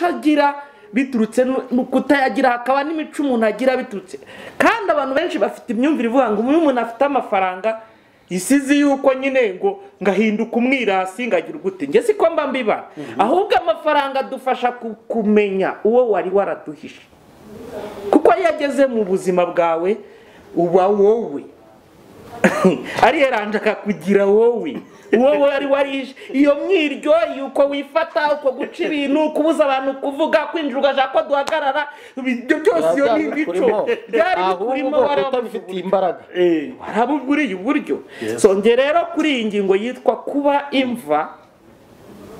imico agira biturutse nuko utayagira, hakaba n'imico umuntu agira biturutse. Kandi abantu benshi bafite imyumvire ivuga ngo umuntu afite amafaranga isizi yuko nyine ngo ngahinduka umwirasi ngagira gute. Nge siko mba mbiba, ahubwo amafaranga dufasha kumenya uwo wari waraduhisha, kuko yageze mu buzima bwawe uba wowe ari yaranjaka kugira wowe uwo wari warihishe. Iyo mwiryo yuko wifata, uko guca ibintu, kubuza abantu kuvuga, kwinjira ugashaka ko duhagarara, ibyo byose iyo ni bico byari bikurimo barabufite imbaraga barabuguriye uburyo. So nge rero kuri iyi ngingo yitwa kuba imva,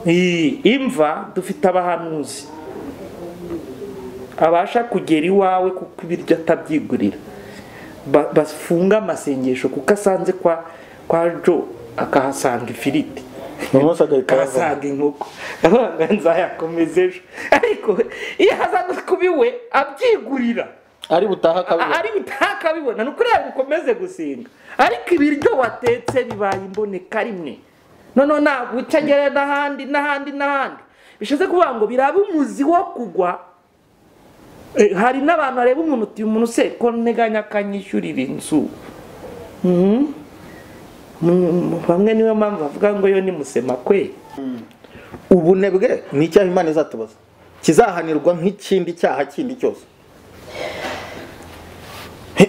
imva dufite abahanuzi abasha kugera iwawe kuko ibiryo atabyigurira, bafunga amasengesho kuko asanze kwa Jo akahasanga ifiriti, akahasanga inkoko, abanga nzayakomezeje. Ariko iyo haza kubiwe abyigurira, ari butaha akabibona, nuko rero ukomeze gusenga. Ariko ibiryo watetse bibaye imboneka rimwe, none ntabwo ucagera n'ahandi n'ahandi bishize kuvuga ngo biraba umuzi wo kugwa. Hari n'abantu areba umuntu uti umuntu se ko neganya akanyishyurira inzu, bamwe niwe mpamvu bavuga ngo yo ni musema kwe. Ubunebwe ni icyaha Imana izatubaza kizahanirwa nk'ikindi cyaha kindi cyose.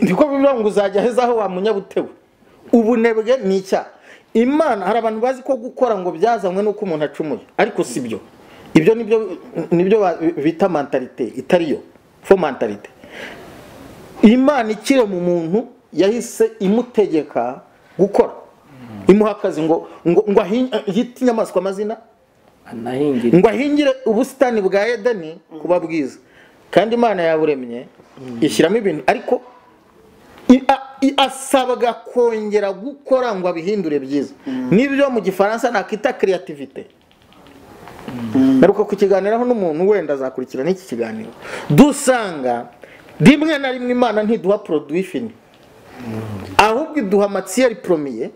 Ndiko bivuga ngo uzajya heza aho wamunyabutewe. Ubunebwe ni icyaha Imana, hari abantu bazi ko gukora ngo byazanywe nuko umuntu acumuye, ariko si byo. Ibyo nibyo bita mentalite itariyo. Mentalite Imana ikire mu muntu yahise imutegeka gukora, imuha akazi ngo ahite inyamaswa amazina, ngo ahingire ubusitani bwa Edeni kuba bwiza. Kandi Imana yaburemye ishyiramo ibintu, ariko asabwa kongera gukora ngo abihindure byiza. Nibyo mu Gifaransa nakita creativity. Naruko kukiganiraho n'umuntu wenda azakurikira n'iki kiganiro, dusanga rimwe na rimwe Imana ntiduha produit fini, ahubwo duha matière première.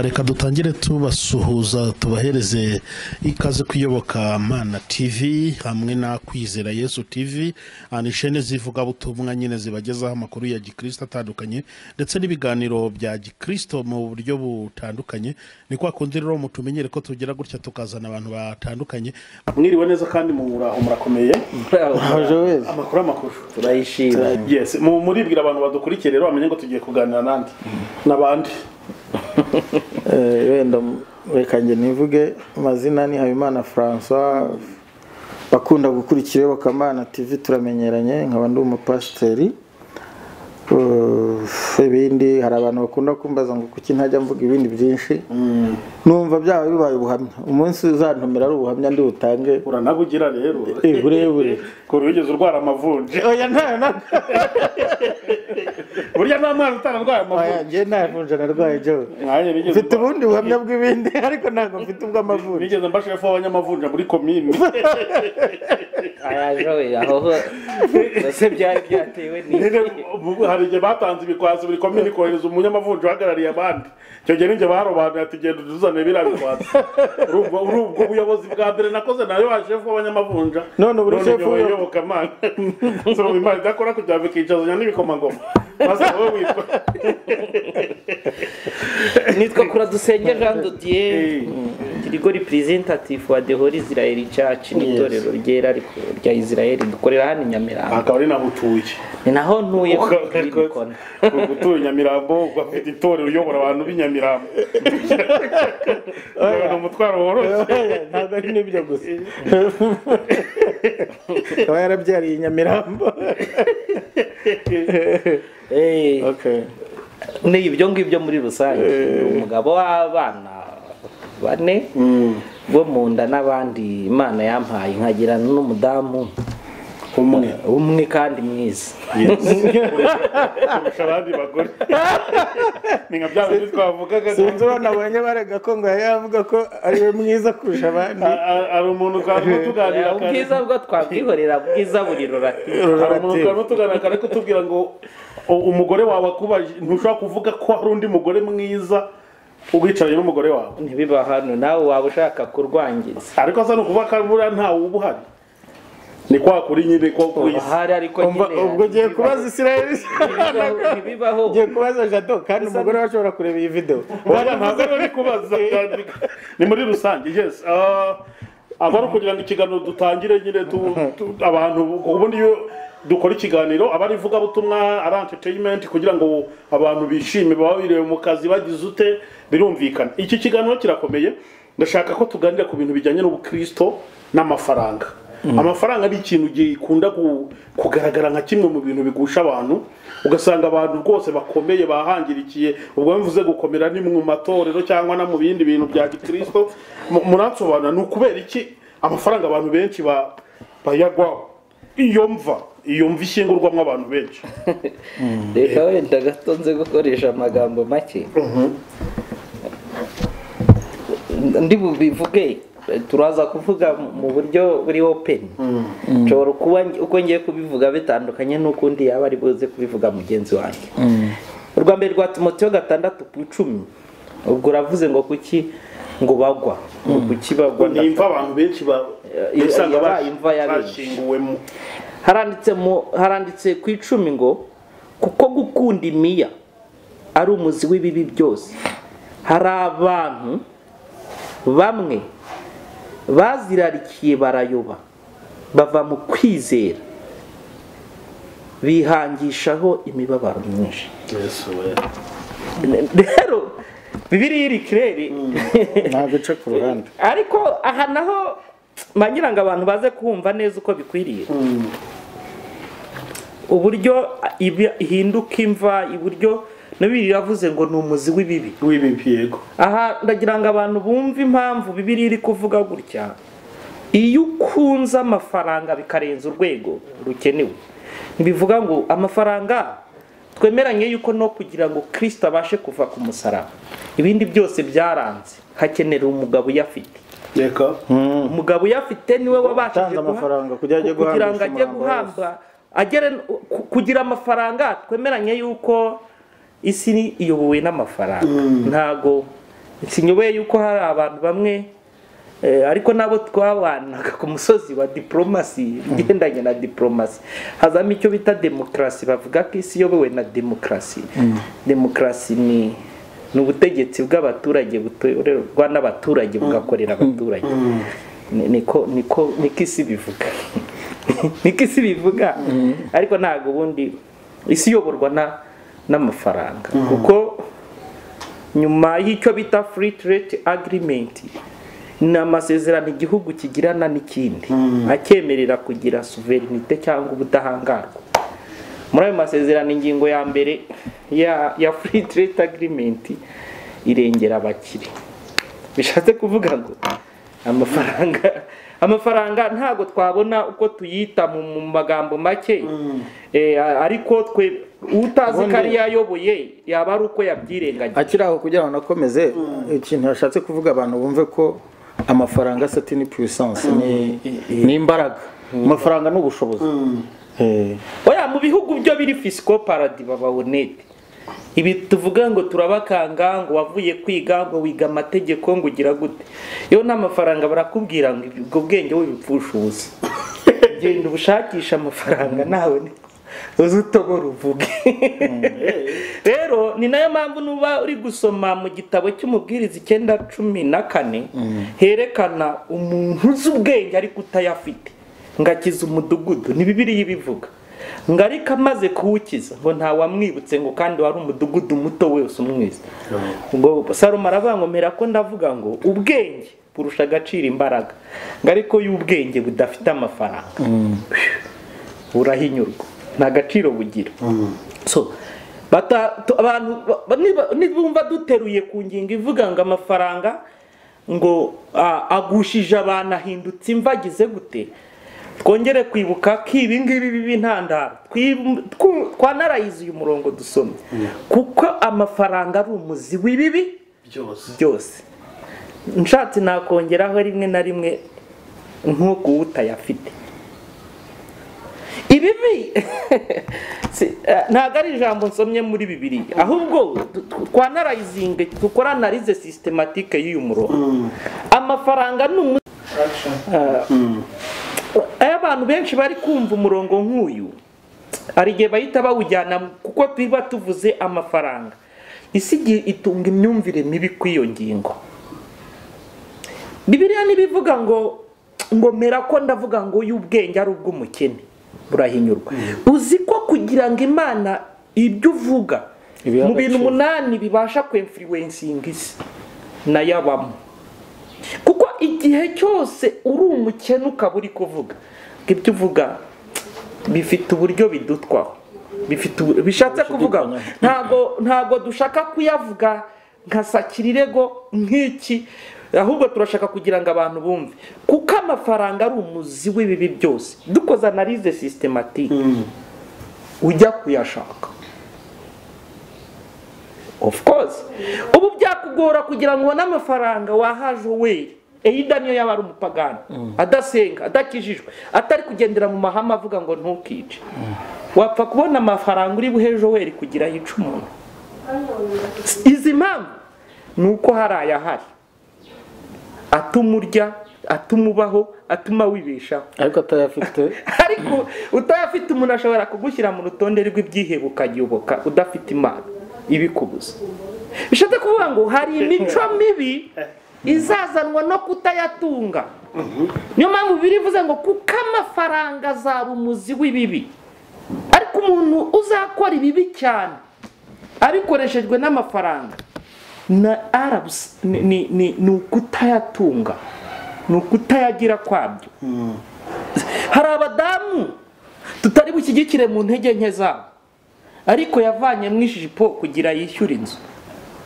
Reka dutangire tubasuhuza, tubahereze ikaze kuyoboka Mana TV hamwe na Kwizera Yesu TV, ni chaîne zivuga butumwa nyine zibagezaho amakuru ya Gikristo atandukanye ndetse n'ibiganiro bya Gikristo mu buryo butandukanye. Ni kwa kundi rero mutumenyere ko tugera gutya tukazana abantu batandukanye. Mwiriwe neza kandi murakomeye. Amakuru turayishimira. Yes, muribwira abantu badukurikire rero bamenye ngo tugiye kuganira nandi nabandi. Wenda reka nje nivuge amazina ni Habimana Francois, bakunda gukurikira Mana TV turamenyeranye, nkaba ndi umupasiteri. Ibindi hari abantu bakunda kumbaza ngo kuki ntajya mvuga ibindi byinshi, numva byawe bibaye ubuhamya. Umunsi uzantumira ari ubuhamya ndi butange, uranabugira rero burebure ko rugeze urwara amavunje. Oya nta burya nta mwana utararwara amavunje, nge nta vunje narwaye jo, mfite ubundi buhamya bw'ibindi ariko ntabwo mfite ubwo amavunje. Nigeze mbashefu abanyamavunje muri komini. Aya jo yaho bose byari byatewe ni harije batanze ibikwazo buri komini kohereza umunyamavunje uhagarariye abandi. Cyo gihe ninjye barobantu atigenda duzane birabikwazo. Urumva urubwo ubuyobozi bwa mbere nakoze nayo washefu abanyamavunje. None buri shefu uyoboka Mana. So Imana idakora kujya bikicazanya n'ibikomangoma. Basa wowe witwa nitwa Kura Dusenge Jean de Dieu, kirigo representative wa The Holy Israel Church, n'itorero ryera ariko rya Israel dukorera hano Nyamirambo. Akaba ari naho utuye. Ni naho ntuye kugikona. Ugutuye Nyamirambo ugafite itorero uyobora abantu b'Inyamirambo. Oya no mutwaro worose. Ntabwo ari n'ibyo gusa. Oya yarabyariye Nyamirambo. Okay. Ni ibyo ngibyo muri rusange, umugabo w'abana bane bo munda n'abandi Imana yampaye, nkagira n'umudamu umwe kandi mwiza. Shalandi bagore. Ninga byavuze twavuga gato. Sinzura nabonye barega ko ngo yavuga ko ari we mwiza kurusha abandi. Ari umuntu kandi tuganira kandi. Ubwiza bwo twakwihorera ubwiza burirora. Ari umuntu kandi tuganira kandi kutubwira ngo umugore wawe akubaje ntushobora kuvuga ko ari undi mugore mwiza. Ugicaranye n'umugore wawe ntibiba hano nawe waba ushaka kurwangiza ariko asa no kuba kabura ntawe ubuhari ni kwa kuri nyine ko kwihari ariko nyine ubwo giye kubaza Israel ntibibaho giye kubaza Jado kandi umugore washobora kureba iyi video wari ntaze no kubaza ni muri rusange yes abari kugira ngo ikiganiro dutangire nyine abantu ubundi dukora ikiganiro abari vuga butumwa ara entertainment kugira ngo abantu bishime bababire mu kazi bagize ute birumvikana iki kiganiro kirakomeye ndashaka ko tuganira ku bintu bijyanye n'ubukristo n'amafaranga amafaranga ari ikintu gikunda kugaragara nka kimwe mu bintu bigusha abantu ugasanga abantu rwose bakomeye bahangirikiye ubwo mvuze gukomera ni mu matorero cyangwa na mu bindi bintu bya Kristo muransobanura n'ukubera iki amafaranga abantu benshi bayagwa iyo mva ishingurwamo abantu benshi reka wenda gatonze gukoresha amagambo make ndi bubivuge turaza kuvuga mu buryo buri open nshobora kuba uko ngiye kubivuga bitandukanye n'ukundi yaba ari buze kubivuga mugenzi wanjye urwa mbere rwa Timoteyo 6:10 ubwo ravuze ngo kuki ngo bagwa kuki bagwa n'imva abantu benshi basanga bayimva yabishinguwemo haranditse ku 10 ngo kuko gukunda imiya ari umuzi w'ibibi byose hari abantu bamwe bazirarikiye barayoba bava mu kwizera bihangishaho imibabaro myinshi Yesu we rero Bibiliya iri kirere ntabwo cyo ku ruhande ariko aha naho mangira ngo abantu baze kumva neza uko bikwiriye uburyo ihinduka imva iburyo Bibiliya yavuze ngo ni umuzi w'ibibi yego aha ndagira ngo abantu bumve impamvu Bibiliya iri kuvuga gutya iyo ukunze amafaranga bikarenza urwego rukenewe bivuga ngo amafaranga twemeranye yuko no kugira ngo Kristo abashe kuva ku musaraba ibindi byose byaranze hakenera umugabo yafite yego umugabo yafite niwe wabashije amafaranga kugira ngo ajye guhamba agere kugira amafaranga twemeranye yuko isi ni iyobowe n'amafaranga ntago sinyoboye yuko hari abantu bamwe ariko nabo twabanaga ku musozi wa diplomasi igendanye na diplomasi hazamo icyo bita demokrasi bavuga ko isi iyobowe na demokrasi demokrasi ni ubutegetsi bw'abaturage butorerwa n'abaturage bugakorera abaturage niko isi bivuga ariko ntago ubundi isi iyoborwa n'amafaranga kuko nyuma y'icyo bita free trade agreement ni amasezerano igihugu kigirana n'ikindi akemerera kugira sovereignty cyangwa ubudahangarwa muri ayo masezerano ingingo ya mbere ya free trade agreement irengera abakire bishatse kuvuga ngo amafaranga ntago twabona uko tuyita mu magambo make ariko twe utazi kari yayoboye yaba ari uko yabyirengagiye akiraho kugira ngo nakomeze ikintu yashatse kuvuga abantu bumve ko amafaranga satini puissance ni imbaraga amafaranga n'ubushobozi oya mu bihugu byo biri fiscal paradis bababonete ibi tuvuga ngo turabakanga ngo wavuye kwiga ngo wiga amategeko ngo ugira gute yo n'amafaranga barakubwira ngo ubwo bwenge w'ubupfushuzi genda ubushakisha amafaranga nawe uzutobora uvuge rero ni nayo mpamvu nuba uri gusoma mu gitabo cy'umubwiriza 9:14 herekana umuntu z'ubwenge ariko utayafite ngakiza umudugudu ni Bibiliya ibivuga ngarika amaze kuwukiza ngo ntawamwibutse ngo kandi wari umudugudu muto wese umwiza ngo Salomo aravankomera ko ndavuga ngo ubwenge burusha agacira imbaraga ngariko y'ubwenge budafite amafaranga burahinyurwa nta gaciro bugira abantu nibumva duteruye ku ngingo ivuga ngo amafaranga ngo agushije abantu ahindutse imvagize gute twongere kwibuka ko ibi ngibi b'intandaro twanarayize uyu murongo dusomye kuko amafaranga ari umuzi w'ibibi byose. Nshatse nakongeraho rimwe na rimwe nk'uko utayafite ibibi ntago ari ijambo nsomye muri Bibiliya, ahubwo twanarayizinga dukoranarize sistematike y'uyu murongo. Amafaranga abantu benshi bari kumva umurongo nk'uyu arige bahita bawujyana kuko twiba tuvuze amafaranga. Isi itunga imyumvire mibi kw'iyo ngingo. Bibiliya nibivuga ngo mera ko ndavuga ngo y'ubwenge ari ubwo umukene burahinyurwa. Uzi ko kugira ngo Imana ibyo uvuga mu bintu 8 bibasha kwinfluencing isi na yabamo. Kuko igihe cyose uri umukene ukaburi kuvuga ibyo uvuga bifite uburyo bidutwaho bifite bishatse kuvuga ntago dushaka kuyavuga nkasakirirego nk'iki, ahubwo turashaka kugira ngo abantu bumve kuko amafaranga ari umuzi w'ibibi byose. Dukoza analize systematique ujya kuyashaka. Of course ubu byakugora kugira ngo n'amafaranga wahaje we Eidaniyo yabari umupagani adasenga adakijijwe atari kugendera mu mahama avuga ngo ntukice wapfa kubona amafaranga uri buhejo weri kugira icumu. Izi mpamvu nuko haraya hari atumurya atumubaho atuma wibeshaho ariko atayafite ariko utayafite umuntu ashobora kugushyira mu rutonde rw'ibyihebuka giyoboka udafite Imana ibikubuza. Bishaka kuvuga ngo hari imico mibi izazanwa no kutayatunga. Niyo mpamvu birivuze ngo kuko amafaranga azaba umuzi w'ibibi, ariko umuntu uzakora ibibi cyane abikoreshejwe n'amafaranga na Arabs ni ukutayatunga ni ukutayagira kwabyo. Hari abadamu tutari bushyigikire mu ntege nke zabo ariko yavanye mwishipo kugira yishyura inzu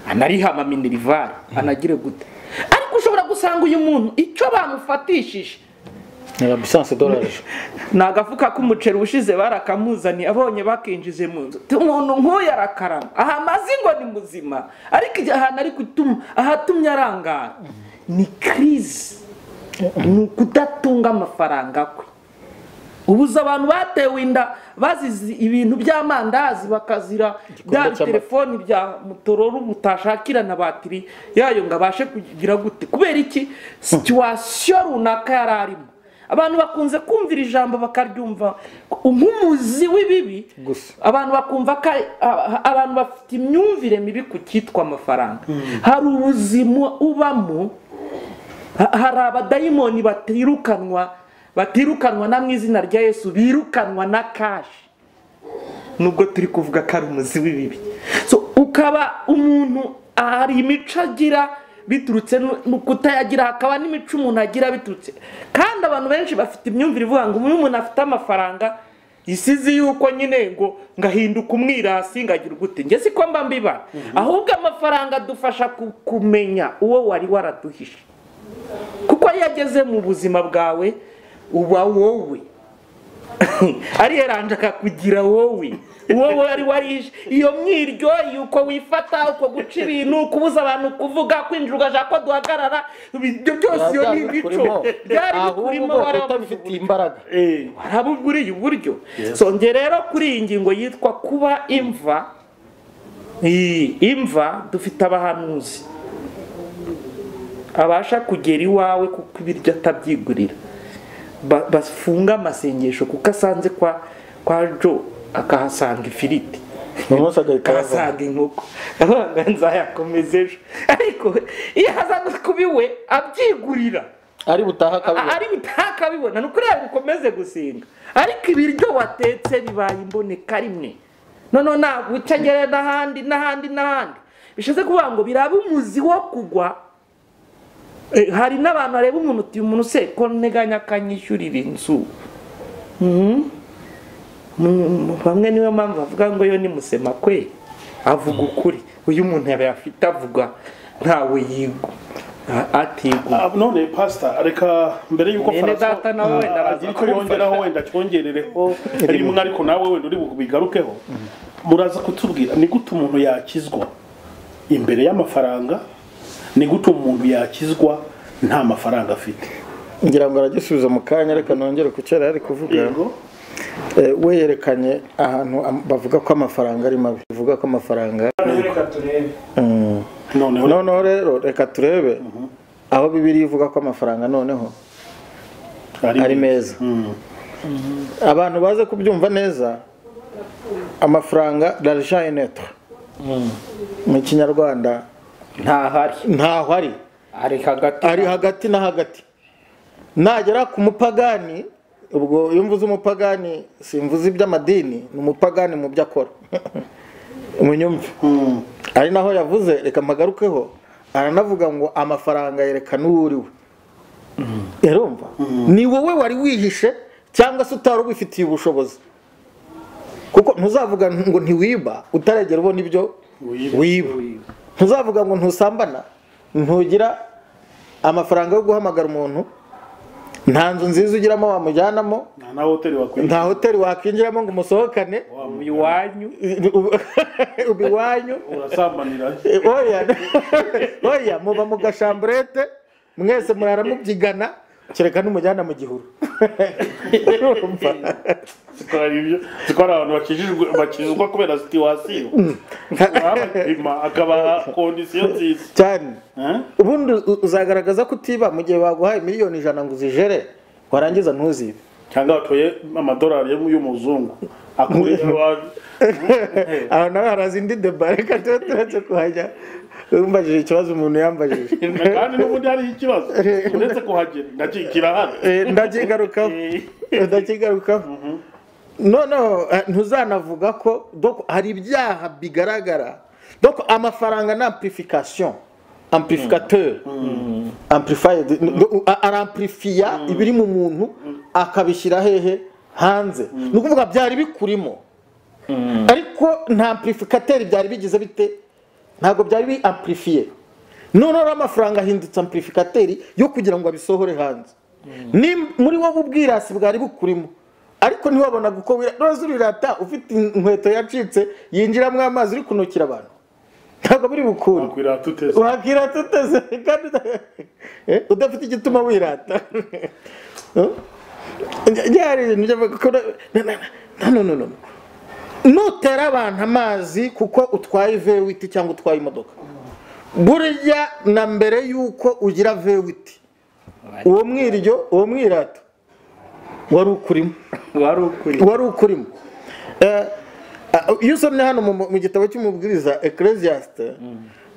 anarihama minirivare anagire gute. Ariko ushobora gusanga uyu muntu icyo bamufatishije $100 nagafuka kumucera ubushize barakamuzani abonye bakinjize mu nzu umuntu nkoya arakarama aha mazingo ni muzima ariko ahantu ari gutuma ahatumye arangara ni crise ni kudatunga amafaranga kwe. Ubuza abantu batewe inda bazizi ibintu by'amandazi bakazira da telefone bya mutororo mutashakirana batiri yayo ngabashe kugira gute kubera iki situation runaka yararimo. Abantu bakunze kumvira ijambo bakaryumva umuzi w'ibibi, abantu bakumva ko abantu bafite imyumvire mibi ku cyitwa amafaranga. Hari ubuzima ubamo, hari abadayimoni batirukanwa na mwizina rya Yesu birukanwa na cash nubwo turi kuvuga ko ari umuzi w'ibibi. Ukaba umuntu ari imico agira biturutse n'ukutayagira akaba n'imico umuntu agira biturutse. Kandi abantu benshi bafite imyumvire ivuga ngo umuntu afite amafaranga isizi yuko nyine ngo ngahinduka umwirasi ngagira gute. Nge siko mba mbiba ahubwo amafaranga adufasha kumenya uwo wari waraduhisha kuko yageze mu buzima bwawe uba wowe ari yarandaka kugira wowe ari warishe iyo mwiryo yuko wifata uko guca ibintu kubuza abantu kuvuga kwinjuruga jako duhagarara ibyo byose yo nibico byari kurimo batabifite imbaraga harabuguriye uburyo. So nge rero kuri ingingo yitwa kuba imva dufite abahanuzi abasha kugera iwawe kuko ibiryo atabyigurira bafunga amasengesho kuko asanze kwa Jo akahasanga ifiriti akahasanga inkoko abanga nzayakomezeje ariko iyo haza kubiwe abyigurira ari butaha kabibona nuko rero bikomeze gusinga ariko ibiryo watetse bibaye imboneka rimwe none ntabwo ucagera n'ahandi bishaze kuvuga ngo biraba umuzi wo kugwa. Hari n'abantu areba umuntu uti umuntu se ko neganya kanyishyurira inzu bamwe niwe mpamvu avuga ngo yo ni musema kwe avuga ukuri uyu muntu yaba afite avuga ntawe yigo none pastor reka mbere yuko Francois ariko yongeraho wenda twongerereho arimo ariko nawe wenda uri bubigarukeho muraza kutubwira ni gute umuntu yakizwa imbere y'amafaranga ni gute umuntu yakizwa nta mafaranga afite ngira ngo aragisubiza mu kanya reka nongere kucera ari kuvuga we yerekanye ahantu bavuga ko amafaranga ari mabi bavuga ko amafaranga reka turebe none rero reka turebe aho Bibiliya ivuga ko amafaranga noneho ari meza abantu baze kubyumva neza amafaranga l'argent est neutre mu Kinyarwanda nta hari ari hagati na hagati nagera ku mupagani ubwo yumvuze umupagani simvuze iby'amadini n'umupagani mu byakora umunyumva ari naho yavuze reka magarukeho aranavuga ngo amafaranga yerekana uriwe erumva ni wowe wari wihishe cyangwa se utari ubifitiye ubushobozi kuko ntuzavuga ngo ntiwiba utaragera ubona ibyo wiba ntuzavuga ngo ntusambana ntugira amafaranga yo guhamagara umuntu nta nzu nziza ugiramo wamujyanamo nta hoteli wakwinjiramo ngo musohokane ubiwanyu urasambanira oya muba mu gashamburete mwese murara mubyigana kereka n'umujyana mu gihuru zikora abantu bakijijwe kubera situasiyo akaba kondisiyo nziza cyane ubundi uzagaragaza ko utiba mu gihe baguhaye miliyoni 100 ngo uzijere warangiza ntuzibe cyangwa watoye amadolari y'umuzungu aho nawe harazindi debareka tuturetse kuhajya umbajije ikibazo umuntu yambajije kandi n'ubundi hari ikibazo uretse kuhagera ndakikira hano ndakigarukaho noneho ntuzanavuga ko hari ibyaha bigaragara amafaranga ni amplification amplificateur aramplifiya ibiri mu muntu akabishyira hehe hanze ni ukuvuga byari bikurimo ariko nta amplificateur byari bigize bite ntago byari bi amplifier none amafaranga hindutse amplificateur yo kugira ngo abisohore hanze ni muri wowe ubwirasi bwari bukurimo ariko ni wabona guko wirazurira ufite inkweto yacitse yinjira mu amazi uri kunokira abantu ntago biri bukuru wakwira tuteze kandi udafite igituma wirata yari nje bakora no nutera abantu amazi kuko utwaye V8 cyangwa utwaye imodoka burya na mbere yuko ugira V8 uwo mwiryo uwo mwirata wari ukurimo iyo usomye hano mu gitabo cy'umubwiriza Ecclesiastes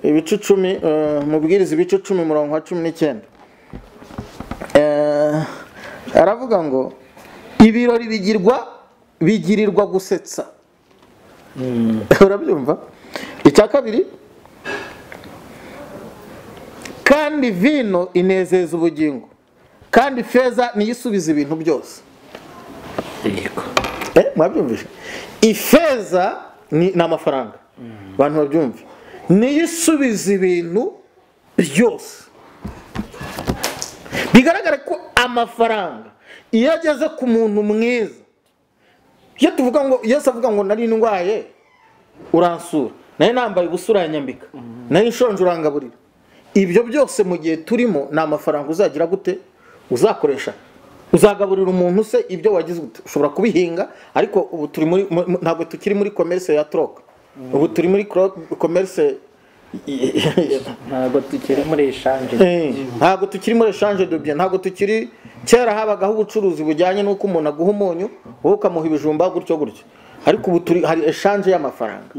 ibice 10 mubwiriza ibice 10 murongo 19 aravuga ngo ibirori bigirirwa gusetsa urabyumva icya kabiri kandi vino inezeza ubugingo kandi feza niyisubiza ibintu byose mwabyumvise ifeza ni amafaranga abantu babyumve niyisubiza ibintu byose bigaragara ko amafaranga iyo ageze ku muntu mwiza iyo tuvuga ngo Yesu avuga ngo nari ndwaye uransura nayo nambaye gusura nyambika nayo nshonje urangaburira ibyo byose mu gihe turimo na amafaranga uzagira gute uzakoresha uzagaburira umuntu se ibyo wagize ushobora kubihinga ariko ubu turi muri ntabwo tukiri muri commerce ya troc ubu turi muri commerce ntabwo tukiri muri échange de bien ntabwo tukiri kera habagaho ubucuruzi bujyanye n'uko umuntu aguha umunyu wowe ukamuha ibijumba gutyo ariko ubu hari échange y'amafaranga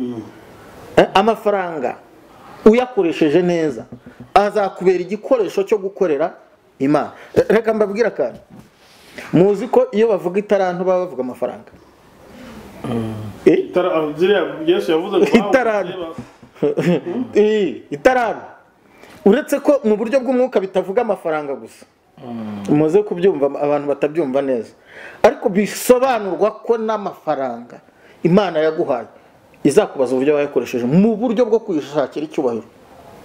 amafaranga uyakoresheje neza azakubera igikoresho cyo gukorera Imana reka mbabwira kandi muzi ko iyo bavuga itarantu baba bavuga amafaranga itarantu uretse ko mu buryo bw'umwuka bitavuga amafaranga gusa muze kubyumva abantu batabyumva neza ariko bisobanurwa ko n'amafaranga Imana yaguhaye izakubaza uburyo wayakoresheje mu buryo bwo kwishakira icyubahiro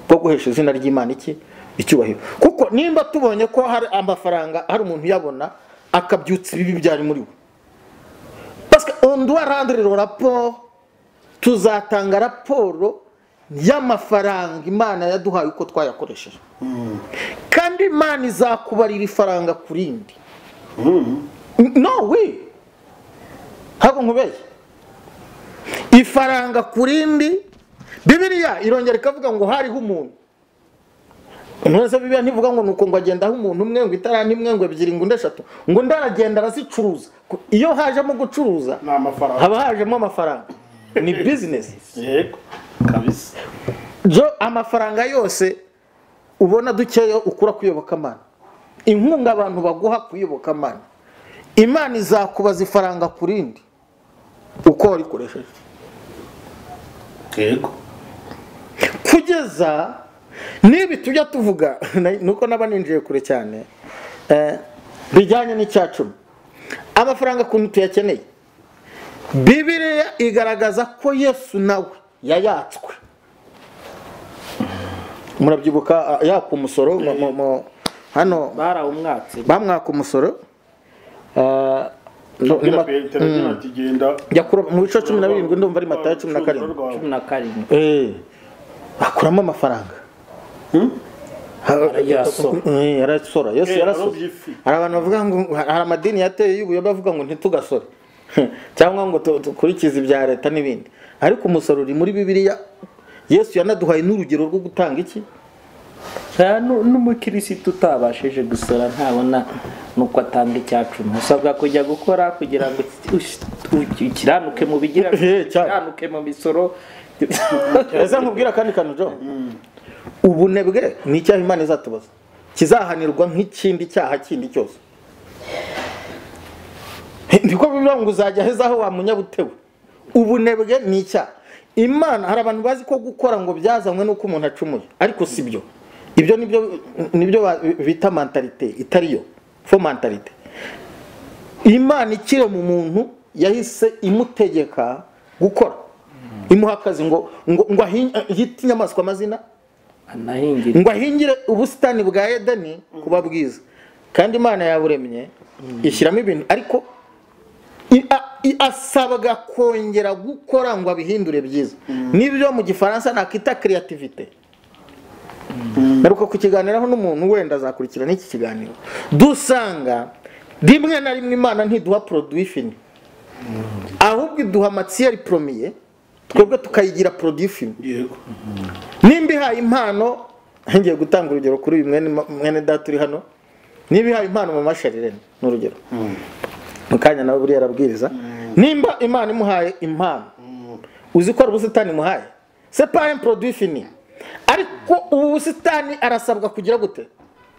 bwo guhesha izina ry'Imana iki icyubahiro. Kuko nimba tubonye ko hari amafaranga hari umuntu yabona akabyutsa ibibi byari muri we, parce que on doit rendre le rapport. Tuzatanga raporo y'amafaranga Imana yaduhaye uko twayakoresheje, kandi Imana izakubarira ifaranga kurindi. No way. Habo nkubeye ifaranga kurindi. Bibiliya irongera ikavuga ngo hariho umuntu. Nonese Bibiliya ntivuga ngo nuko ngo agenda aho umuntu umwe ngo itarani imwe ngo ebyiri ngo ndeshatu ngo ndaragenda arazicuruza. Iyo hajemo gucuruza haba hajemo amafaranga. Ni business. Yego kabisa. Jo amafaranga yose ubona dukeyo ukura kuyoboka Imana, inkunga abantu baguha kuyoboka Imana, Imana izakubaza ifaranga kurindi uko urikoresheje. Yego kugeza nibi tujya tuvuga nuko nabaninjiye kure cyane bijyanye n'icyacu amafaranga kuntu tuyakeneye. Bibiliya igaragaza ko Yesu nawe yayatswe. Murabyibuka yaka umusoro hano barawumwatse bamwaka umusoro mu bice 17 ndumva ari Matayo 17 akuramo amafaranga. Yarasora. Yesu yarasora. Hari abantu bavuga ngo hari amadini yateye y'ubuyo bavuga ngo ntitugasore cyangwa ngo tukurikize ibya leta n'ibindi, ariko umusoro uri muri Bibiliya. Yesu yanaduhaye n'urugero rwo gutanga iki n'umukirisitu utabashije gusora ntabona nuko atanga icyacumi. Usabwa kujya gukora kugira ngo ukiranuke mu bigira ukiranuke mu misoro. Eza nkubwira kandi kanu jo ubunebwe ni icyaha Imana izatubaza kizahanirwa nk'ikindi cyaha kindi cyose. Ndiko bivuga ngo uzajya hezaho wa munyabutewe. Ubunebwe ni icyaha. Imana hari abantu bazi ko gukora ngo byazanywe nuko umuntu acumuye, ariko sibyo. Ibyo nibyo bita mentalite itariyo, fo mentalite. Imana ikire mu muntu yahise imutegeka gukora. Imuhakaze ngo ahite inyamaswa amazina anahingire. Ngo ahingire ubusitani bwa Edeni kuba bwiza. Kandi Imana yaburemye ishyiramo ibintu ariko asabwa kongera gukora ngo abihindure byiza. Nibyo mu Gifaransa nakita creativity. Naruko kukiganiraho n'umuntu wenda azakurikira n'iki kiganiro. Dusanga rimwe na rimwe Imana ntiduha produit fini, ahubwo iduha matière première twebwe tukayigira produit fini. Yego nimbihaye impano ngiye gutanga urugero kuri mwene daturi hano. Nibihaye impano mu masharire n'urugero mukanya nawe buri yarabwiriza. Nimba Imana imuhaye impano uzikora ubusitani muhaye c'est pas un produit fini, ariko ubusitani arasabwa kugira gute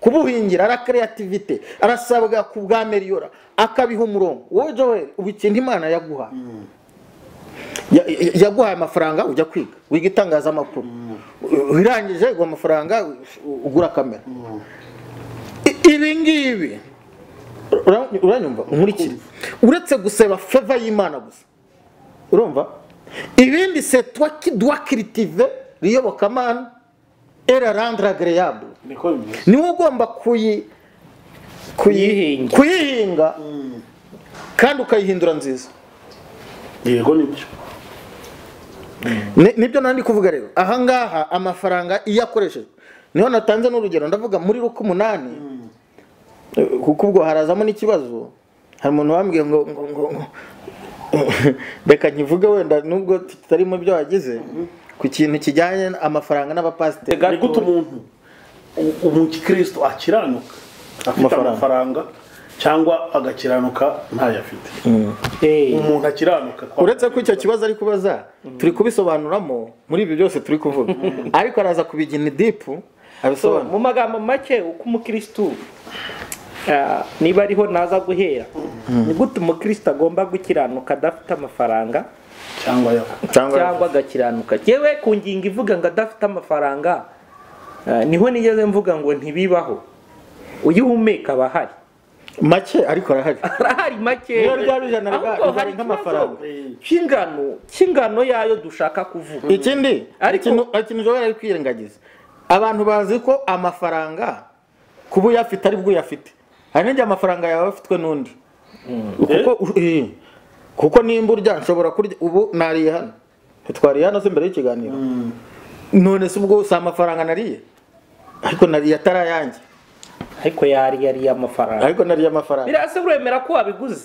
kubuhingira ara creativité arasabwa kubwameliora akabiha umurongo wowe Joel ubikindi Imana yaguha. Yaguha amafaranga ujya kwiga wigitangaza amakuru wirangije ngo amafaranga ugura kamera ibingibi uranyumva umurikire uretse guseba favor y'Imana gusa urumva ibindi c'est toi qui doit cultiver riyoboka Mana et la rendre agréable. Ni ugomba kuyihinga kandi ukayihindura nziza. Yego nibyo nandi kuvuga rero ahangaha amafaranga iyakoreshejwe niho natanze n'urugero ndavuga muri ruko 8 kuko ubwo harazamo n'ikibazo. Hari umuntu wambwiye ngo beka nkivuge wenda nubwo tutarimo byo wagize ku kintu kijyanye amafaranga n'abapasiteri. Ni gute umuntu umukristo akiranuka afite amafaranga cyangwa agakiranuka ntayafite? Umuntu akiranuka uretse ko icyo kibazo ari kubaza turi kubisobanuramo muri ibyo byose turi kuvuga, ariko araza kubigina dipu abisobanura mu magambo make uko umukristo niba ariho naza guhera. Ni gute umukristo agomba gukiranuka adafite amafaranga cyangwa agakiranuka? Yewe ku ngingo ivuga ngo adafite amafaranga niho nigeze mvuga ngo ntibibaho. Uyihumeka bahari make ariko arahari make niyo ryarujana ari nk'amafaranga kingano yayo dushaka kuvuga. Ikindi ari kintu ari kwirengagiza abantu bazi ko amafaranga kubu yafite ari bwo yafite hanenje amafaranga yawe afitwe nundi kuko nimba urya nshobora kurya ubu nari hano twari hano se mbere y'ikiganiro none se ubwo sa amafaranga nariye ariko nari yatara yanjye ariko yari amafaranga ariko nari amafaranga birase buremera ko wabiguze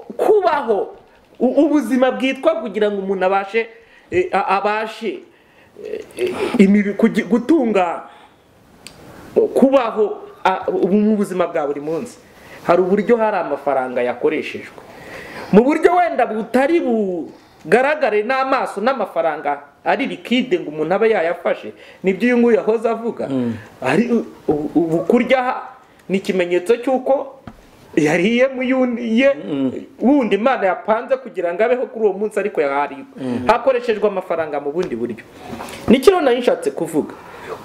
kubaho ubuzima bwitwa kugira ngo umuntu abashe gutunga kubaho mu buzima bwa buri munsi hari uburyo hari amafaranga yakoreshejwe mu buryo wenda butari bugaragare n'amaso n'amafaranga ari likide ngo umuntu aba yayafashe nibyo uyu nguyu yahoze avuga ari ubukurya n'ikimenyetso cy'uko yariye mu yundiye wundi Imana yapanze kugira ngo abeho kuri uwo munsi ariko yari hakoreshejwe amafaranga mu bundi buryo nikiro nayinshatse kuvuga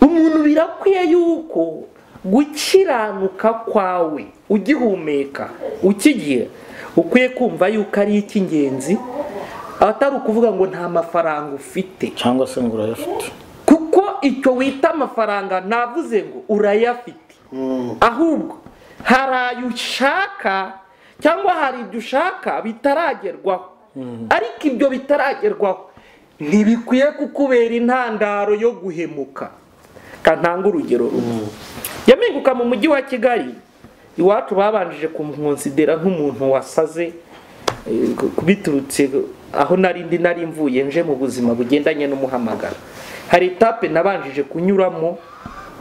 umuntu birakwiye yuko gukiranuka kwawe ugihumeka ukigiye ukwiye kumva yuko ari ikingenzi atari kuvuga ngo nta mafaranga ufite cyangwa se ngo urayafite kuko icyo wita amafaranga navuze ngo urayafite ahubwo hari ushaka cyangwa hari dushaka bitaragerwaho ariko ibyo bitaragerwaho ntibikwiye kukubera intandaro yo guhemuka kantanga urugero yaminguka mu mujyi wa Kigali iwacu babanjije kumukonsidera nk'umuntu wasaze kubiturutse aho narindi narimvuye nje mu buzima bugendanye n'umuhamagara hari tape nabanjije kunyuramo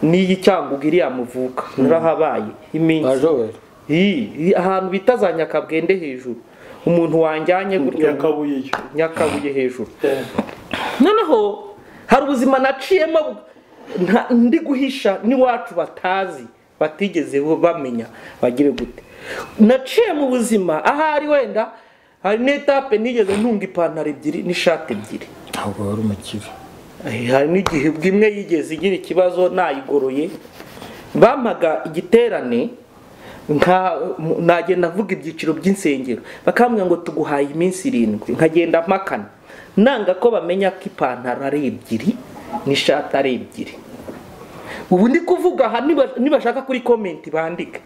niyi cyangu giriya muvuka narahabaye iminsi ahantu bitazanya kabwende hejuru umuntu wanjyanye gutyo nyakabuye hejuru noneho hari ubuzima naciyemo ndi guhisha ni wacu batazi batigeze bamenya bagire gute naciye mu buzima ahari wenda hari n'etape nigeze ntunga ipantaro ebyiri n'ishati ebyiri ntabwo wari umukire hari n'igihe bw'imwe yigeze igira ikibazo nayigoroye bampaga igiterane nagenda avuga ibyiciro by'insengero bakambwira ngo tuguhaye iminsi 7 nkagenda mpakana nanga ko bamenya ko ipantaro ari ebyiri n'ishati ari ebyiri ubu ndi kuvuga aha nibashaka kuri comment bandika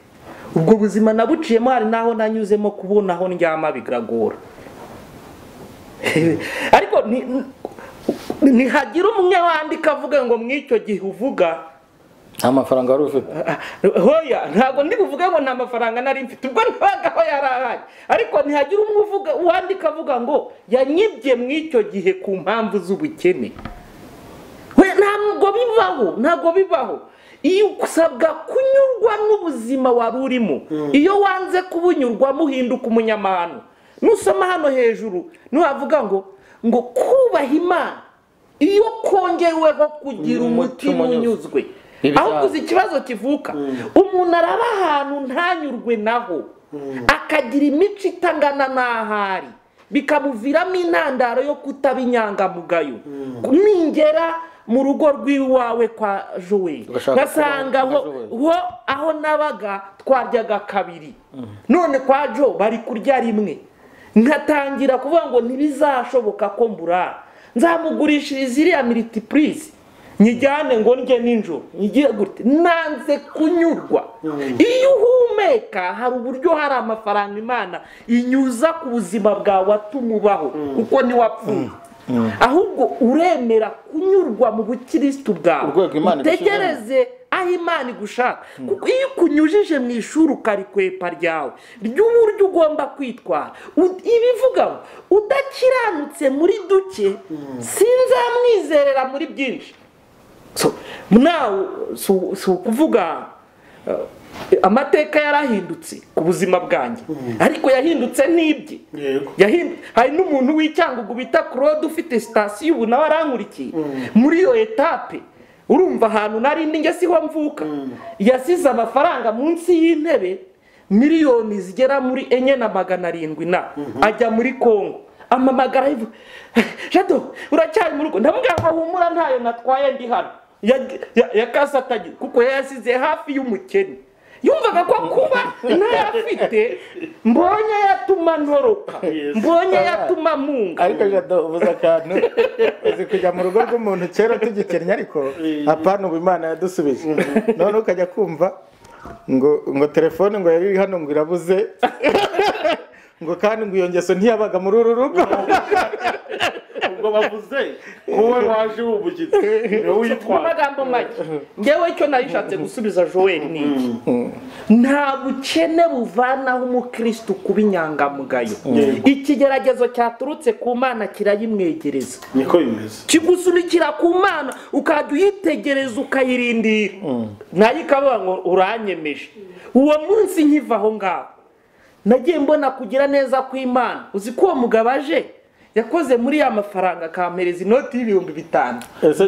ubwo buzima nabuciyemo hari naho nanyuzemo kubona aho ndyama bigiragora ariko ni hagira umwe wandika avuga ngo mwicyo gihe uvuga nta mafaranga ari ufite hoya ntago ndi kuvuga ngo nta mafaranga nari mfite ubwo ntabaga ho yarahaye ariko ntihagira umwe uvuga wandika avuga ngo yanyibye mwicyo gihe ku mpamvu z'ubukene ntago bibaho iyo usabwa kunyurwa n'ubuzima warurimo iyo wanze kubunyurwa muhinduka umunyamahano nusoma hano hejuru nuhavuga ngo kubaha Imana iyo kongeweho kugira umutima unyuzwe aho kuzi ikibazo kivuka umuntu araba ahantu ntanyurwe naho akagira imico itangana n'ahari bikamuviramo intandaro yo kutabinyangamugayo kumingera mu rugo rwiwawe kwa Jowe ngasanga aho nabaga twaryaga kabiri none kwa Jo bari kurya rimwe ngatangira kuvuga ngo ntibizashoboka ko mbura nzamugurishiriza iriya multiprise nyijyane ngo nge ninjo ngiye gute nanze kunyurwa iyo uhumeka hari uburyo hari amafaranga Imana inyuza ku buzima bwawe atumubaho kuko ni wapfuye ahubwo uremera kunyurwa mu bukristo bwawe tegereze aho Imana gushaka kuko iyo kunyujije mu ishuri ukarikwepa ryawe ry'uburyo ugomba kwitwara ibivuga udakiranutse muri duke sinzamwizerera muri byinshi nawe si ukuvuga amateka yarahindutse ku buzima bwanjye ariko yahindutse n'ibye hari n'umuntu w'icyangugu bita Claude ufite station ubu nawe arankurikiye muri iyo etape urumva ahantu nari ndinge siho mvuka yasize amafaranga munsi y'intebe miliyoni zigera muri 4,700 na ajya muri Kongo amamagara ivu Jado uracyari mu rugo ndamubwira ko humura ntayo natwaye ndi hano yakasa taji kuko yasize hafi y'umukene yumvaga ko kuba ntayafite mbonye yatuma ntoroka mbonye yatuma munga ariko Jado uvuze akantu uzi kujya mu rugo rw'umuntu cyera tugikennye ariko apana ubimana yadusubije none ukajya kumva ngo telefone ngo yari hano ngo irabuze ngo kandi ngo yongeso ntiyabaga muri uru rugo ubwo bavuze wowe waje ubugitse wowe yitwa magambo make ngewe cyo narishatse gusubiza Joel niki nta bukene buvanaho umukristo kubinyanga mugayo ikigeragezo cyaturutse ku Mana kirayimwegereza niko bimeze kigusunikira ku Mana ukaduyitegereza ukayirindira nayikaba ngo uranyemeje uwo munsi nkivaho ngaho nagiye mbona kugira neza kw'Imana uzi ko mugabaje yakoze muri ya mafaranga kampereza inoti y'500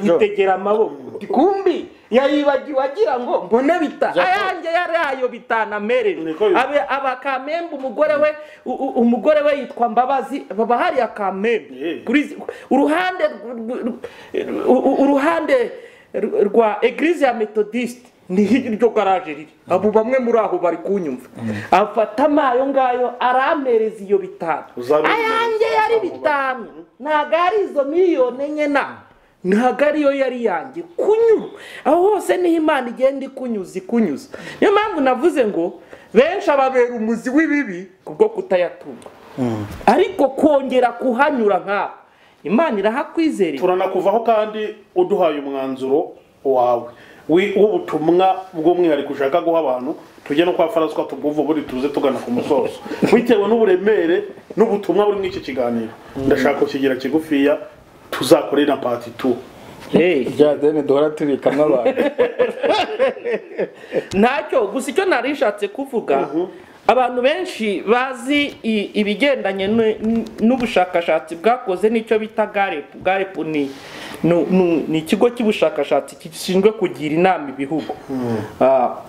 nitegera amaboko kumbi yayibagiwa agira ngo mbone bita ayange yarayo bitana mere abe abakamembe umugore we yitwa Mbabazi baba hari akamembe kuri uruhande rwa Eglise ya Methodiste ni hiryo garage riri abo bamwe muri aho bari kunyumva afata amayo ngayo aramereza iyo bitatu ayange yari bitanu ntagarizo miliyoni nyena ntagariyo yari yange kunyu aho hose ni Imana igenda kunyuza niyo mpamvu navuze ngo benshi ababera umuzi w'ibibi kubwo kutayatunga ariko kongera kuhanyura nka Imana irahakwizere turanakuvaho kandi uduhaye umwanzuro wawe we ubutumwa bwo mwari kushaka guha abantu tujye no kwa Francois tuguvu buri tuze tugana ku musozo bitewe n'uburemere n'ubutumwa buri mw'iki kiganiro ndashaka kugira kigufiya tuzakorera party 2 ya dene dora turika n'abantu nacyo gusa icyo narishatse kuvuga abantu benshi bazi ibigendanye n'ubushakashatsi bwakoze n'icyo bita GAREP ni ikigo cy'ubushakashatsi gishinzwe kugira inama ibihugu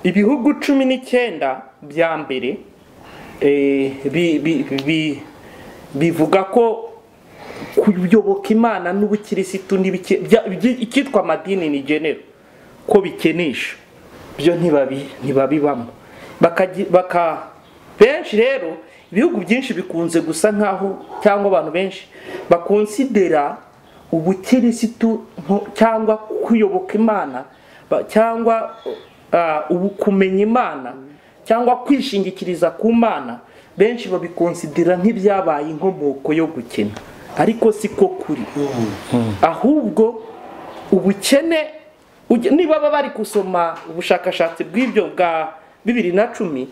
ibihugu 19 bya mbere bivuga ko kuyoboka Imana n'ubukirisitu icyitwa amadini ni genero ko bikenisha byo ntibabibamo benshi rero ibihugu byinshi bikunze gusa nkaho cyangwa abantu benshi bakonsidera ubukirisitu cyangwa kuyoboka Imana cyangwa ubukumenya Imana cyangwa kwishingikiriza ku Mana benshi babikonsidera nk'ibyabaye inkomoko yo gukena ariko siko kuri ahubwo ubukene niba bari kusoma ubushakashatsi bw'ibyo bwa 2010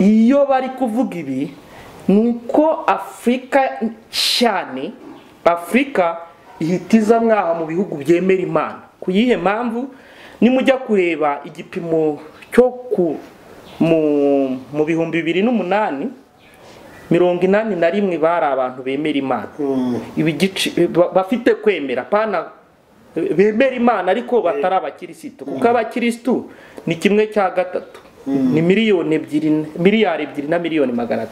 iyo bari kuvuga ibi nuko Afrika cyane Afrika ihitiza mwaha mu bihugu byemera Imana kuyihe mpamvu nimujya kureba igipimo cyo mu 2008 81 bari abantu bemera Imana bafite kwemera pana bemera Imana ariko batari abakirisitu kuko abakirisitu ni kimwe cya gatatu ni miliyari 2 na miliyoni 300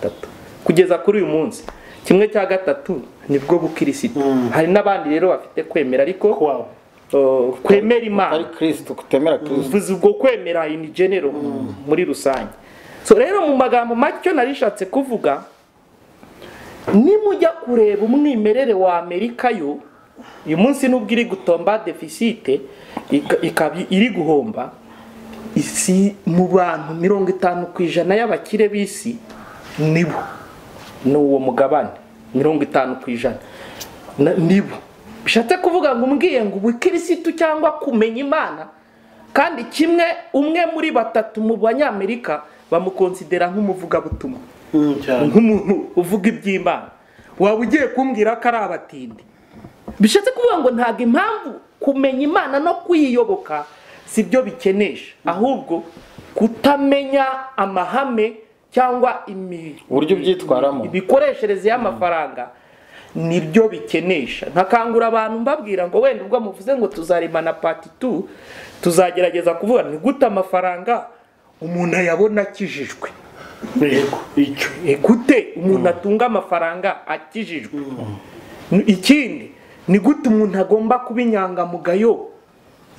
kugeza kuri uyu munsi kimwe cya gatatu nibwo bukirisitu hari nabandi rero bafite kwemera ariko kwemera Imana ari Kristo kutemera Kristo bivuze ubwo kwemera in general muri rusange so rero mu magambo macyo narishatse kuvuga nimujya kureba umwimerere wa Amerika yo uyu munsi nubwo iri gutomba deficit iri guhomba isi mu bantu 50% y'abakire bisi nibo n'uwo mugabane 50% nibo bishatse kuvuga ngo umbwiye ngo ubukirisitu cyangwa kumenya Imana kandi kimwe umwe muri batatu mu Banyamerika bamukonsidera nk'umuvuga butumwa nk'umuntu uvuga iby'Imana waba ugiye kumbwira ko ari abatindi bishatse kuvuga ngo ntago impamvu kumenya Imana no kuyiyoboka si byo bikenesha ahubwo kutamenya amahame cyangwa uburyo byitwaramo ibikoreshereze y'amafaranga nibyo bikenesha. Nkakangura abantu mbabwira ngo wenda ubwo muvuze ngo tuzarimana part 2 tuzagerageza kuvuga ni gute amafaranga umuntu ayabona akijijwe. Yego icyo gute umuntu atunga amafaranga akijijwe. Ikindi ni gute umuntu agomba kubinyanga mugayo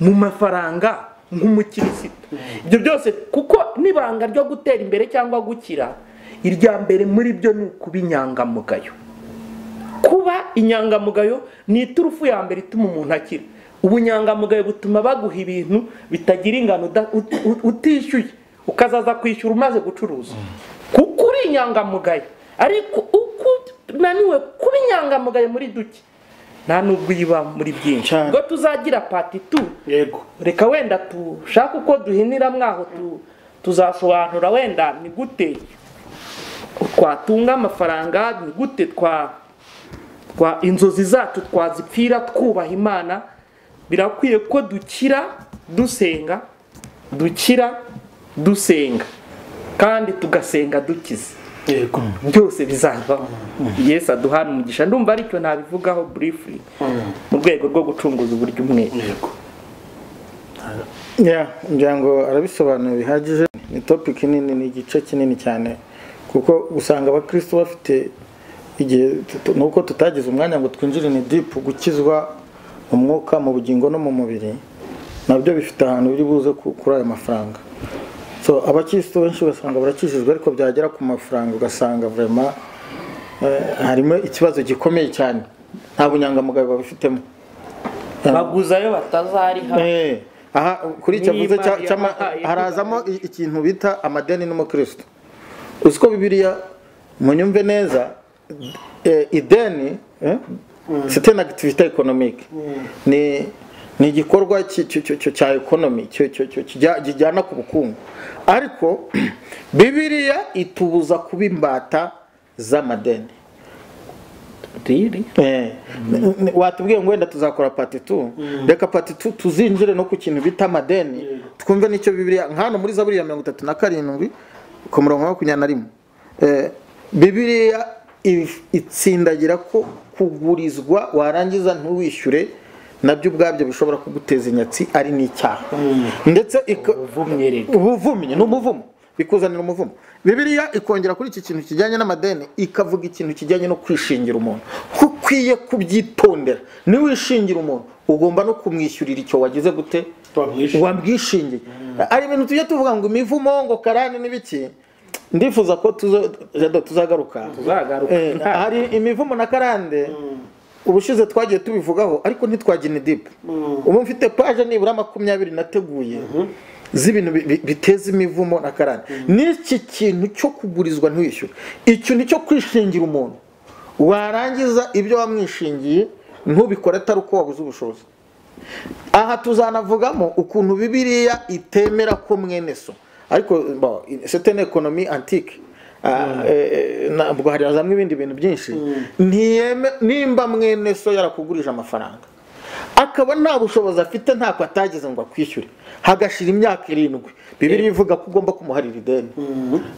mu mafaranga nk'umukirisito. Ibyo byose kuko nibanga ryo gutera imbere cyangwa gukira irya mbere muri byo ni kubinyanga mugayo. Kuba inyangamugayo ni turufu ya mbere ituma umuntu akira. Ubunyangamugayo butuma baguha ibintu bitagira ingano utishyuye ukazaza kwishyura umaze gucuruza. Kuko uri inyangamugayo ariko uko naniwe kuba inyangamugayo muri duke nta nubwo yiba muri byinshi. Ngo tuzagira part 2 yego reka wenda dushaka uko duhinira mwaho tuzasobanura wenda ni gute twatunga amafaranga, ni gute kwa inzozi zacu twazipfira twubaha Imana. Birakwiye ko dukira dusenga, dukira dusenga kandi tugasenga dukize. Yego byose bizava Yesu aduhana umugisha. Ndumva ariko nabivugaho briefly mu rwego rwo gucunguza uburyo umwe. Yego njango arabisobanura bihagije. Ni topic nini, ni igice kinini cyane kuko usanga abakristo bafite igihe nuko tutagize umwanya ngo twinjire ni deep gukizwa umwuka mu bugingo no mu mubiri nabyo bifite ahantu biri buze kuri aya mafaranga. So abakisto benshi basanga barakizizwa ariko byagera ku mafaranga ugasanga vraiment harimo ikibazo gikomeye cyane nta bunyangamugayo babifitemo baguzayo batazariha. Aha kuri cyavuze cyama harazamo ikintu bita amadeni n'umukristo. Usko Bibiliya munyumve neza ideni c'est une activité économique. Ni igikorwa cya economy kijyana ku bukungu ariko Bibiliya itubuza kuba imbata z'amadeni. Watubwiye ngo wenda tuzakora part 2 reka part 2 tuzinjire no ku kintu bita amadeni twumve n'icyo Bibiliya nkano muri Zaburi ya 37 ku murongo wa 21. Bibiliya itsindagira ko kugurizwa warangiza ntuwishyure nabyo ubwabyo bishobora kuguteza inyatsi ari n'icyaha ndetse ubuvumye n'umuvumo bikuzanira umuvumo. Bibiliya ikongera kuri iki kintu kijyanye n'amadeni ikavuga ikintu kijyanye no kwishingira umuntu. Ukwiye kubyitondera, niwishingira umuntu ugomba no kumwishyurira icyo wagize gute wabwishingiye. Ari ibintu tujye tuvuga ngo imivumo ngo karani n'ibiki ndifuza ko tuzagaruka hari imivumo na karande ubushize twagiye tubivugaho ariko ntitwagine deep. Ubu mfite page nibura 20 nateguye z'ibintu biteze imivumo na karande. N'iki kintu cyo kugurizwa ntiwishyura icyo nicyo kwishingira umuntu warangiza ibyo wamwishingiye ntubikore atari uko wabuze ubushobozi. Aha tuzanavugamo ukuntu Bibiliya itemera ko mwene so ariko c'est une économie antique nabwo hari azamwe ibindi bintu byinshi nimba mwene so yarakugurije amafaranga akaba nta bushobozi afite ntako atagize ngo akwishyure hagashira imyaka 7. Bibiliya ivuga ko ugomba kumuharira ideni.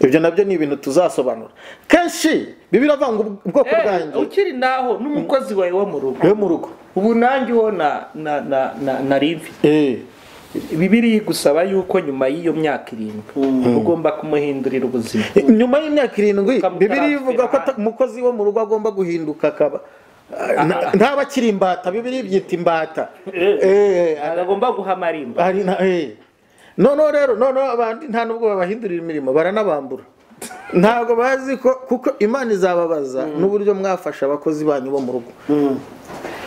Ibyo nabyo ni ibintu tuzasobanura kenshi. Bibiliya avanga ubwoko bwanjye ukiri naho n'umukozi wawe wa mu rugo ubu nanjye ubona na rive. Bibiliya igusaba yuko nyuma y'iyo myaka 7 ugomba kumuhindurira ubuzima. Nyuma y'imyaka 7 Bibiliya ivuga ko umukozi wo mu rugo agomba guhinduka akaba nta bakiri imbata. Bibiliya byita imbata agomba guhamarimba. None rero none abandi nta nubwo babahindurira imirimo baranabambura ntabwo bazi ko kuko Imana izababaza n'uburyo mwafasha abakozi banyu bo mu rugo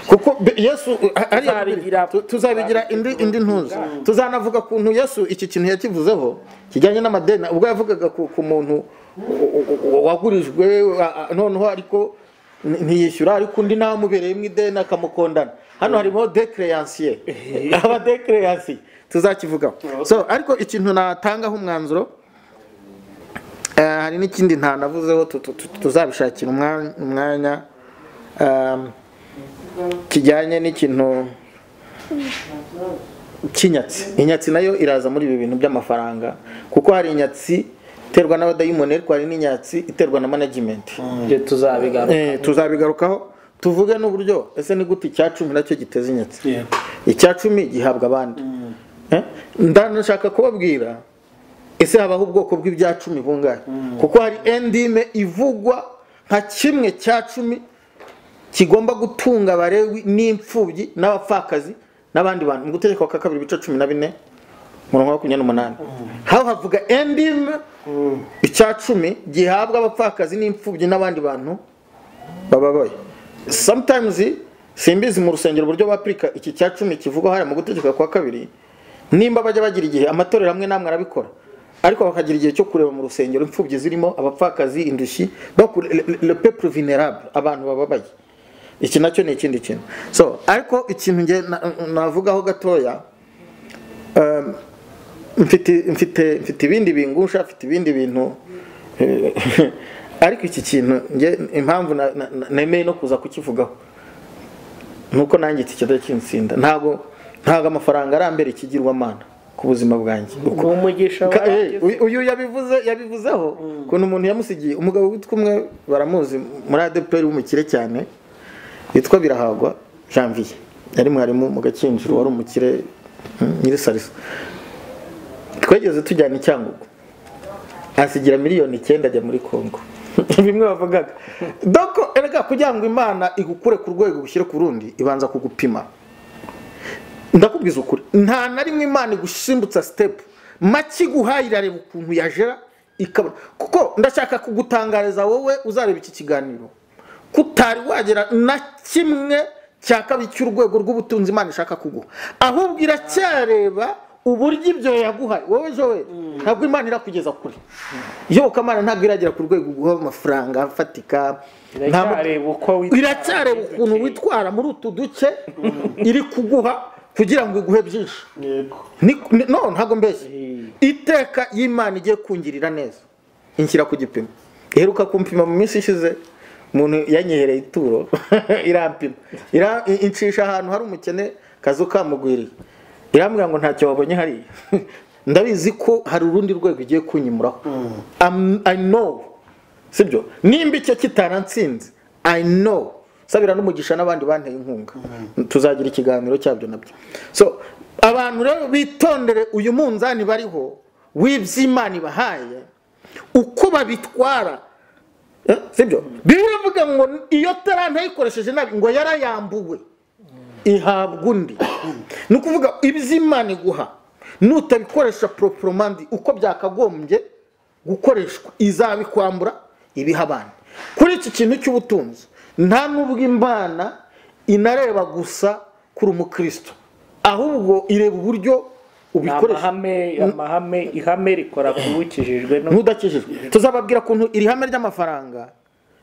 kuko Yesu ariya tuzabigira indi ntuzo tuzanavuga kuntu Yesu iki kintu yakivuzeho kijyanye n'amadeni ubwo yavugaga ku muntu wagurijwe noneho ariko ntiyishyura ariko undi namubereye mu ideni akamukondana. Hano harimo decréancier aba decréanci tuzakivuga. So ariko ikintu natanga umwanzuro hari n'ikindi ntanavuzeho tuzabishakira umwanya kijyanye n'ikintu kinyatsi. Inyatsi nayo iraza muri ibi bintu by'amafaranga kuko hari inyatsi iterwa n'abadayimoni ariko hari n'inyatsi iterwa na management. Tuzabigarukaho tuvuge n'uburyo ese ni gute icyacumi nacyo giteze inyatsi icyacumi gihabwa abandi ndanashaka kubabwira ese habaho ubwoko bw'ibyacumi bungahe kuko hari endime ivugwa nka kimwe cyacumi kigomba gutunga abarewi n'imfubyi n'abapfakazi n'abandi bantu mu gutegeko kwa kabiri bice 14 murongo wa 28 haho havuga endime icyacumi gihabwa abapfakazi n'imfubyi n'abandi bantu bababaye sometimes simbizi mu rusengero buryo baprika iki cyacumi kivugwa hari mu gutegeko kwa kabiri nimba bajya bagira igihe amatorero hamwe namwe arabikora ariko bakagira igihe cyo kureba mu rusengero imfubyi zirimo abapfakazi indushi le peuple vulnérable abantu bababaye iki nacyo ni ikindi kintu so ariko ikintu nge navugaho gatoya mfite ibindi bingusha mfite ibindi bintu ariko iki kintu nge impamvu nemeye no kuza kukivugaho nuko nanjye tikide kinsinda ntago amafaranga arambere kigirwa mana ku buzima bwanjye uko umugisha uyu yabivuzeho kuno umuntu yamusigiye umugabo witwa umwe baramuzi muri ADPR w'umukire cyane yitwa Birahagwa Janvier yari mwarimu mu Gakinjiro wari umukire nyiri Sariso twegeze tujyana icyangugu asigira miliyoni 9 ajya muri Kongo bimwe bavugaga doko erega kugira ngo Imana igukure ku rwego gushyire ku rundi ibanza kugupima ndakubwiza ukuri nta na rimwe Imana gusimbutsa step maki guhayira reba ukuntu yajera ikaba kuko ndashaka kugutangariza wowe uzareba iki kiganiro kutari wagera na kimwe cyaka bicy'u rwego rw'ubutunzi Imana ishaka kuguha ahubwo iracyareba uburyo ibyo yaguhaye wowe jowe ntabwo Imana irakugeza kuri yo kamana ntabwo iragera ku rwego guha amafaranga afatika iracyareba ukuntu witwara muri utu duce iri kuguha kugira ngo iguhe byinshi no ntago mbese iteka y'Imana igiye kungirira neza inshyira ku gipimo iheruka kumpima mu minsi ishize umuntu yanyehereye ituro irampima incisha ahantu hari umukene kazuka mugwiriye irambwira ngo ntacyo wabonye hari ndabizi ko hari urundi rwego igiye kunyimuraho I know sibyo nimba icyo kitaransinze I know sabira n'umugisha nabandi banteye inkunga tuzagira ikiganiro cyabyo nabyo so abantu rero bitondere uyu munzani bariho w'iby'Imana bahaye uko babitwara sibyo bivuga ngo iyo taranta yikoresheje nabi ngo yarayambuwe ihabwa undi no kuvuga iby'Imana guha nutabikoresha proprement uko byakagombye gukoreshwa izabikwambura ibihabana kuri iki kintu cy'ubutunzi nta nubwo Imana inareba gusa kuri umukristo ahubwo ireba uburyo ubikoresha amahame ihame rikora kubukijijwe no mudakijijwe tuzababwira kuntu iri hame ry'amafaranga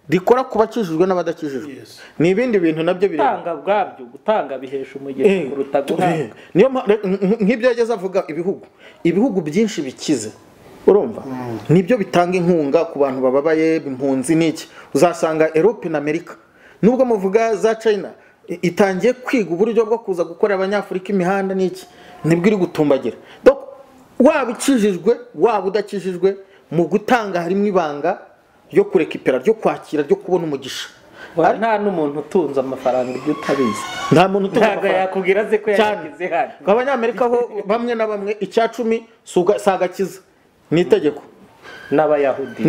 rikora kubakijijwe n'abadakijijwe ni ibindi bintu nabyo bireba tanga bwabyo gutanga bihesha umugisha kuruta guhanga niyo nk'ibyo yageze avuga ibihugu byinshi bikize urumva nibyo bitanga inkunga ku bantu bababaye impunzi niki uzasanga Europe na America nubwo muvuga za China itangiye kwiga uburyo bwo kuza gukora abanyafurika imihanda niki nibwo iri gutumbagira donc wabikijijwe wabudakijijwe mu gutanga harimwe ibanga ryo kurekipera ryo kwakira ryo kubona umugisha nta n'umuntu utunze amafaranga ibyo utabizi nta muntu utunze yakubwira ze ko yagize hano kw'abanyamerika ho bamwe na bamwe icyacumi sagakiza ni itegeko n'abayahudi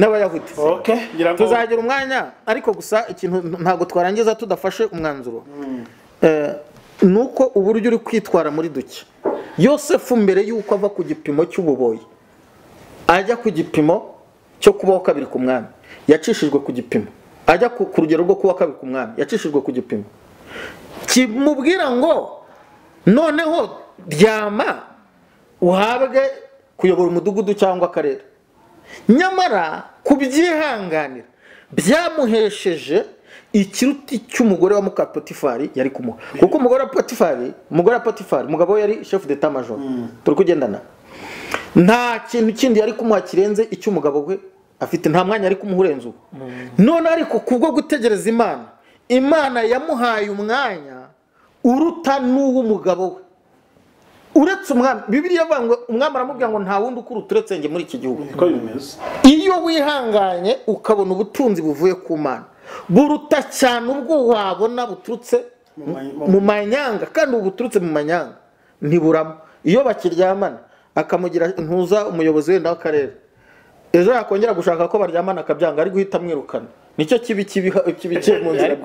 okay tuzagira umwanya ariko gusa ikintu ntago twarangiza tudafashe umwanzuro nuko uburyo uri kwitwara muri duke Yosefu mbere yuko ava ku gipimo cy'ububoyi ajya ku gipimo cyo kubaho kabiri ku mwami yacishijwe ku gipimo ajya ku rugero rwo kubaho kabiri ku mwami yacishijwe ku gipimo kimubwira ngo noneho ryama uhabwe kuyobora umudugudu cyangwa akarere nyamara kubyihanganira byamuhesheje ikiruti cy'umugore wa Mukapotifari yari kumuha kuko umugore wa Potifari mugabo yari chef d'état major turi kugendana nta kintu kindi yari kumuha kirenze icyo umugabo we afite nta mwanya yari kumuhurenza none ariko kubwo gutegereza Imana yamuhaye umwanya uruta n'uwo mugabo we uretse umwami Bibiliya ivuga ngo umwami aramubwira ngo nta wundi ukuru turetse nge muri iki gihugu iyo wihanganye ukabona ubutunzi buvuye ku Mana buruta cyane ubwo wabona buturutse mu manyanga, kandi ubuturutse mu manyanga ntiburamo. Iyo bakiryamana akamugira intuza umuyobozi wenda w'akarere, ejo yakongera gushaka ko baryamana akabyanga, ari guhita amwirukana. Nicyo kibi kibi kibi cyo mu nzira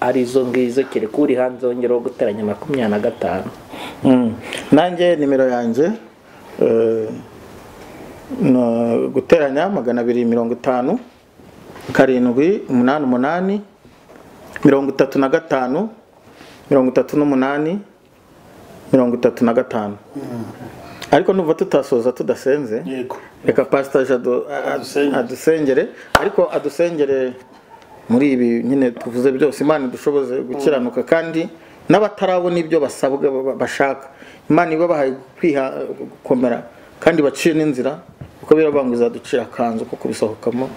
arizo ngizo kirekuri hanze ongera guteranya 25. Nanjye nimero yanje no guteranya 250 karindwi 85 35 85 35. Ariko nuva tutasoza tudasenze, yego reka pastor Jado adusengere, ariko adusengere muri ibi nyine tuvuze byose. Imana dushoboze gukiranuka, kandi n'abatarabona ibyo basabwa bashaka Imana ibabahaye kwiha gukomera, kandi baciye n'inzira uko birabanguza ducira kanzu ko kubisohokamo.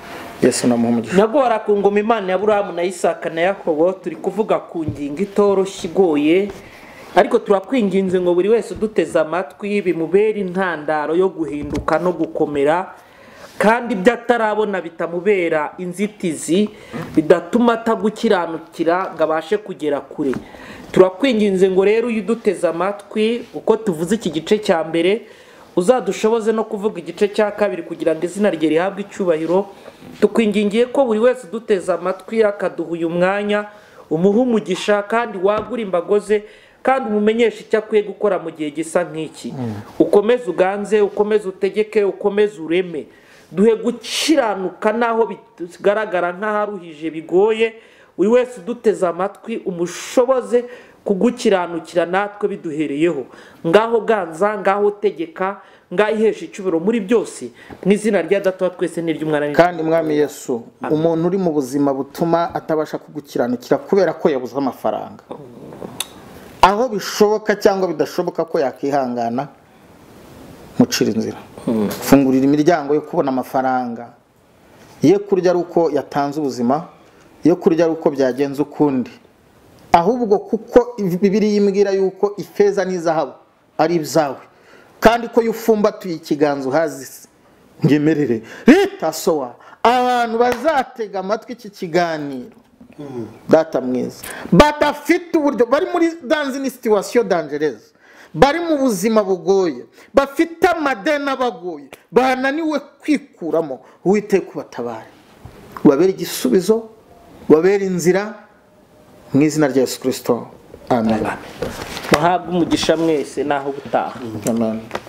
Yesu na Muhammad nagora ku ngoma Imana ya Abrahamu na Isaka na Yakobo. Turi kuvuga ku ngingo itoroshye igoye, ariko turakwinginze ngo buri wese duteze amatwi bimubera intandaro yo guhinduka no gukomera, kandi byatarabona bitamubera inzitizi bidatuma atagukiranukira ngabashe kugera kure. Turakwinginze ngo rero uduteze amatwi uko tuvuze iki gice cya mbere, uzadushoboze no kuvuga igice cya kabiri kugira ngo izina rye rihabwe icyubahiro. Tukwingingiye ko buri wese duteze amatwi akaduha uyu mwanya, umuha umugisha kandi wagura imbago ze, kandi umumenyesha icyo akwiye gukora mu gihe gisa nk'iki. Ukomeze uganze, ukomeze utegeke, ukomeze ureme, duhe gukiranuka naho bigaragara nkaharuhije bigoye. Uri wese duteze amatwi umushoboze kugukiranukira natwe biduhereyeho. Ngaho ganza, ngaho tegeka, ngahihesha icyubero muri byose, mwizina rya Data twese n'iry'umwana kandi Mwami Yesu. Umuntu uri mu buzima butuma atabasha kugukiranukira kubera ko yabuze amafaranga, aho bishoboka cyangwa bidashoboka ko yakihangana, mucira inzira. Fungurira imiryango yo kubona amafaranga, ye kurya ruko yatanze ubuzima, ye kurya ruko byagenze ukundi, ahubwo kuko Bibiliya yimbwira yuko ifeza n'izahabu ari ibyawe, kandi ko yufumba tuyikiganza hazi ngemerere leta soa abantu bazatega amatwi iki kiganiro. Data mwiza batafite uburyo, bari muri danze ni situation dangereuse, bari mu buzima bugoye, bafite amadena bagoye, bananiwe kwikuramo. Uwite kubatabare, wabere igisubizo, wabere inzira, mu izina rya Yesu Kristo. Amen. Muhabwe umugisha mwese naho gutaha. Amen.